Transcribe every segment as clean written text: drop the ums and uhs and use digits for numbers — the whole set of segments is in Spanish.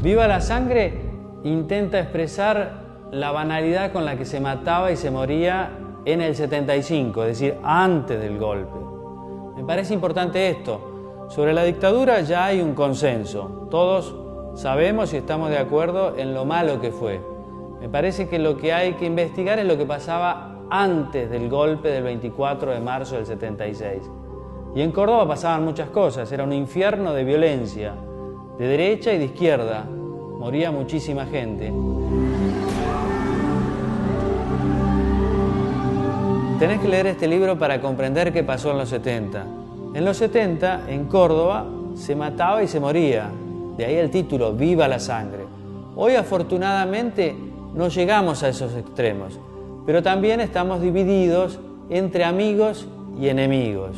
Viva la sangre intenta expresar la banalidad con la que se mataba y se moría en el 75, es decir, antes del golpe. Me parece importante esto. Sobre la dictadura ya hay un consenso. Todos sabemos y estamos de acuerdo en lo malo que fue. Me parece que lo que hay que investigar es lo que pasaba antes del golpe del 24 de marzo del 76. Y en Córdoba pasaban muchas cosas, era un infierno de violencia, de derecha y de izquierda. Moría muchísima gente. Tenés que leer este libro para comprender qué pasó en los 70. En los 70, en Córdoba, se mataba y se moría. De ahí el título, Viva la sangre. Hoy, afortunadamente, no llegamos a esos extremos, pero también estamos divididos entre amigos y enemigos.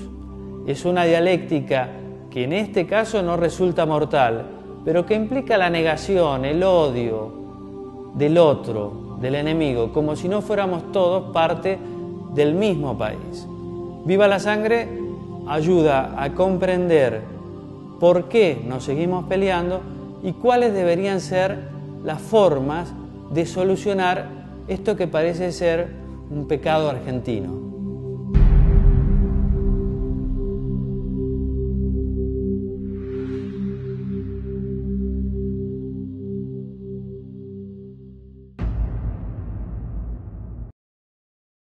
Es una dialéctica que en este caso no resulta mortal, pero que implica la negación, el odio del otro, del enemigo, como si no fuéramos todos parte del mismo país. Viva la sangre ayuda a comprender por qué nos seguimos peleando y cuáles deberían ser las formas de solucionar esto que parece ser un pecado argentino.